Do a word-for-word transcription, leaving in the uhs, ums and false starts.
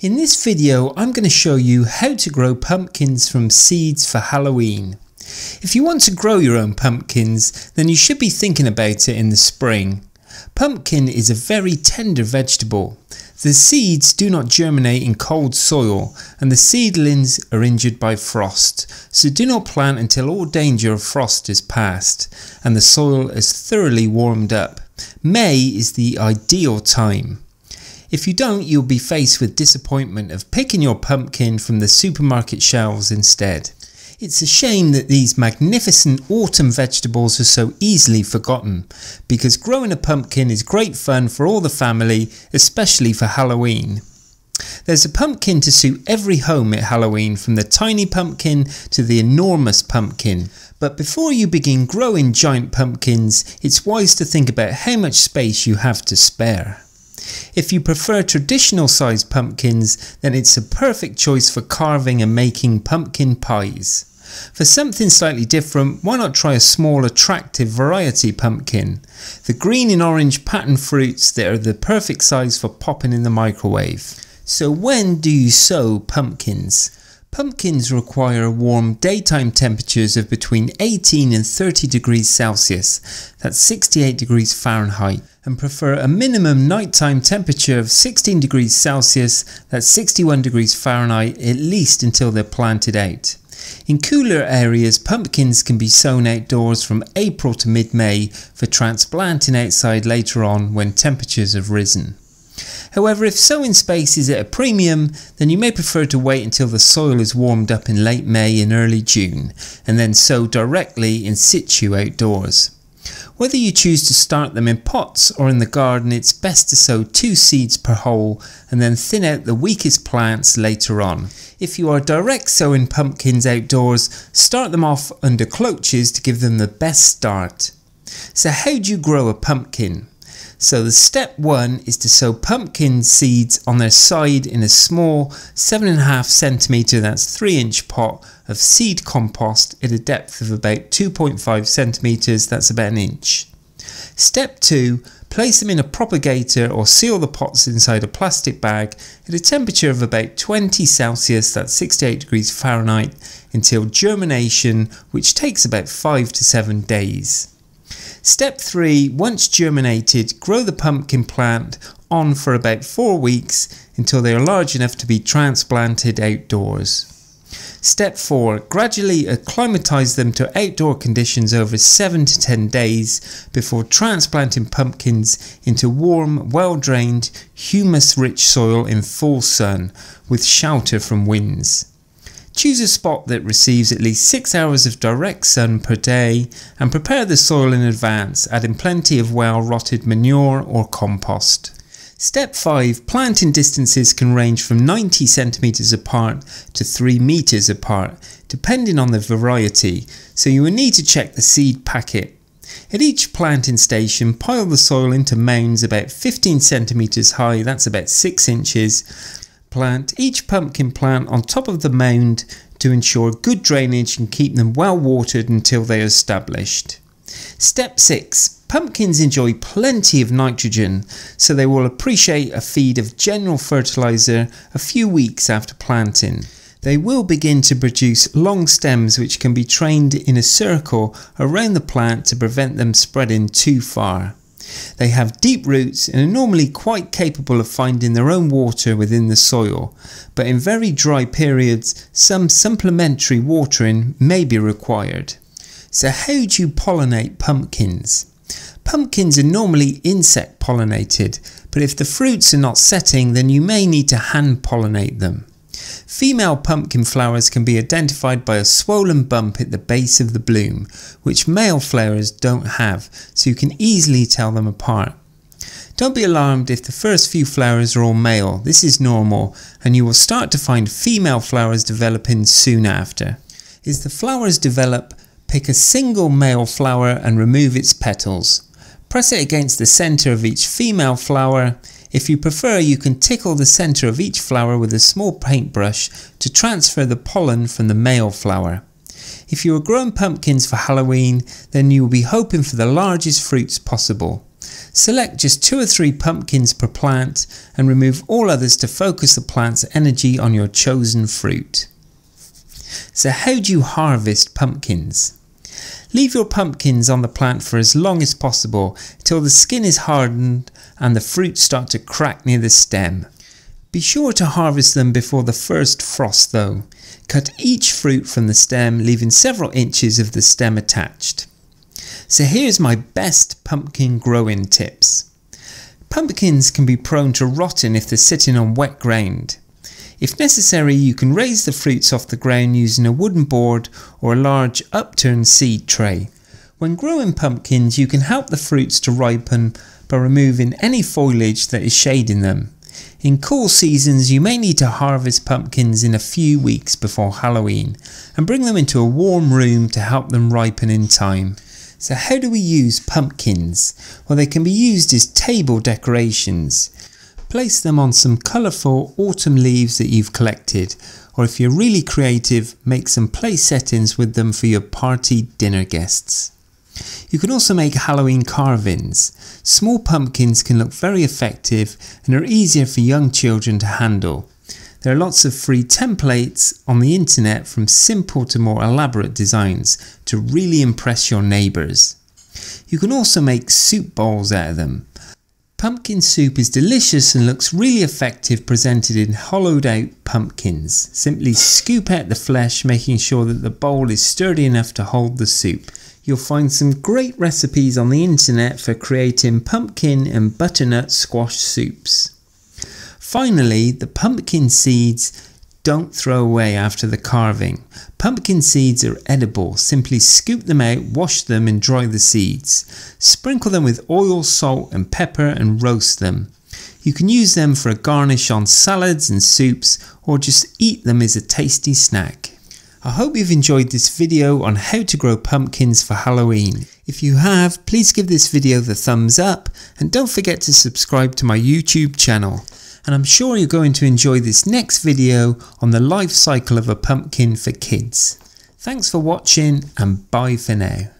In this video, I'm going to show you how to grow pumpkins from seeds for Halloween. If you want to grow your own pumpkins, then you should be thinking about it in the spring. Pumpkin is a very tender vegetable. The seeds do not germinate in cold soil, and the seedlings are injured by frost, so do not plant until all danger of frost is past and the soil is thoroughly warmed up. May is the ideal time. If you don't, you'll be faced with disappointment of picking your pumpkin from the supermarket shelves instead. It's a shame that these magnificent autumn vegetables are so easily forgotten, because growing a pumpkin is great fun for all the family, especially for Halloween. There's a pumpkin to suit every home at Halloween, from the tiny pumpkin to the enormous pumpkin. But before you begin growing giant pumpkins, it's wise to think about how much space you have to spare. If you prefer traditional sized pumpkins, then it's a perfect choice for carving and making pumpkin pies. For something slightly different, why not try a small attractive variety pumpkin? The green and orange pattern fruits that are the perfect size for popping in the microwave. So when do you sow pumpkins? Pumpkins require warm daytime temperatures of between eighteen and thirty degrees Celsius, that's sixty-eight degrees Fahrenheit, and prefer a minimum nighttime temperature of sixteen degrees Celsius, that's sixty-one degrees Fahrenheit, at least until they're planted out. In cooler areas, pumpkins can be sown outdoors from April to mid-May for transplanting outside later on when temperatures have risen. However, if sowing space is at a premium, then you may prefer to wait until the soil is warmed up in late May and early June, and then sow directly in situ outdoors. Whether you choose to start them in pots or in the garden, it's best to sow two seeds per hole and then thin out the weakest plants later on. If you are direct sowing pumpkins outdoors, start them off under cloches to give them the best start. So how do you grow a pumpkin? So the step one is to sow pumpkin seeds on their side in a small seven and a half centimetre, that's three inch pot of seed compost at a depth of about two point five centimetres, that's about an inch. Step two, place them in a propagator or seal the pots inside a plastic bag at a temperature of about twenty Celsius, that's sixty-eight degrees Fahrenheit, until germination, which takes about five to seven days. Step three, once germinated, grow the pumpkin plant on for about four weeks until they are large enough to be transplanted outdoors. Step four, gradually acclimatise them to outdoor conditions over seven to ten days before transplanting pumpkins into warm, well-drained, humus-rich soil in full sun with shelter from winds. Choose a spot that receives at least six hours of direct sun per day and prepare the soil in advance, adding plenty of well-rotted manure or compost. Step five. Planting distances can range from ninety centimetres apart to three metres apart, depending on the variety, so you will need to check the seed packet. At each planting station, pile the soil into mounds about fifteen centimetres high, that's about six inches. Plant each pumpkin plant on top of the mound to ensure good drainage and keep them well watered until they are established. Step six. Pumpkins enjoy plenty of nitrogen, so they will appreciate a feed of general fertiliser a few weeks after planting. They will begin to produce long stems which can be trained in a circle around the plant to prevent them spreading too far. They have deep roots and are normally quite capable of finding their own water within the soil, but in very dry periods, some supplementary watering may be required. So how do you pollinate pumpkins? Pumpkins are normally insect pollinated, but if the fruits are not setting, then you may need to hand pollinate them. Female pumpkin flowers can be identified by a swollen bump at the base of the bloom, which male flowers don't have, so you can easily tell them apart. Don't be alarmed if the first few flowers are all male, this is normal, and you will start to find female flowers developing soon after. As the flowers develop, pick a single male flower and remove its petals. Press it against the centre of each female flower. If you prefer, you can tickle the centre of each flower with a small paintbrush to transfer the pollen from the male flower. If you are growing pumpkins for Halloween, then you will be hoping for the largest fruits possible. Select just two or three pumpkins per plant and remove all others to focus the plant's energy on your chosen fruit. So how do you harvest pumpkins? Leave your pumpkins on the plant for as long as possible till the skin is hardened and the fruits start to crack near the stem. Be sure to harvest them before the first frost though. Cut each fruit from the stem, leaving several inches of the stem attached. So here's my best pumpkin growing tips. Pumpkins can be prone to rotting if they're sitting on wet ground. If necessary, you can raise the fruits off the ground using a wooden board or a large upturned seed tray. When growing pumpkins, you can help the fruits to ripen by removing any foliage that is shading them. In cool seasons, you may need to harvest pumpkins in a few weeks before Halloween and bring them into a warm room to help them ripen in time. So how do we use pumpkins? Well, they can be used as table decorations. Place them on some colourful autumn leaves that you've collected, or if you're really creative, make some play settings with them for your party dinner guests. You can also make Halloween carvings. Small pumpkins can look very effective and are easier for young children to handle. There are lots of free templates on the internet, from simple to more elaborate designs, to really impress your neighbours. You can also make soup bowls out of them. Pumpkin soup is delicious and looks really effective presented in hollowed out pumpkins. Simply scoop out the flesh, making sure that the bowl is sturdy enough to hold the soup. You'll find some great recipes on the internet for creating pumpkin and butternut squash soups. Finally, the pumpkin seeds don't throw away after the carving. Pumpkin seeds are edible. Simply scoop them out, wash them and dry the seeds. Sprinkle them with oil, salt and pepper and roast them. You can use them for a garnish on salads and soups, or just eat them as a tasty snack. I hope you've enjoyed this video on how to grow pumpkins for Halloween. If you have, please give this video the thumbs up and don't forget to subscribe to my YouTube channel. And I'm sure you're going to enjoy this next video on the life cycle of a pumpkin for kids. Thanks for watching and bye for now.